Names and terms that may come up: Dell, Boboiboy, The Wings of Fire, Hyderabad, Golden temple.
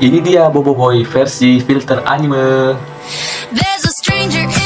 Ini dia Boboiboy versi filter anime.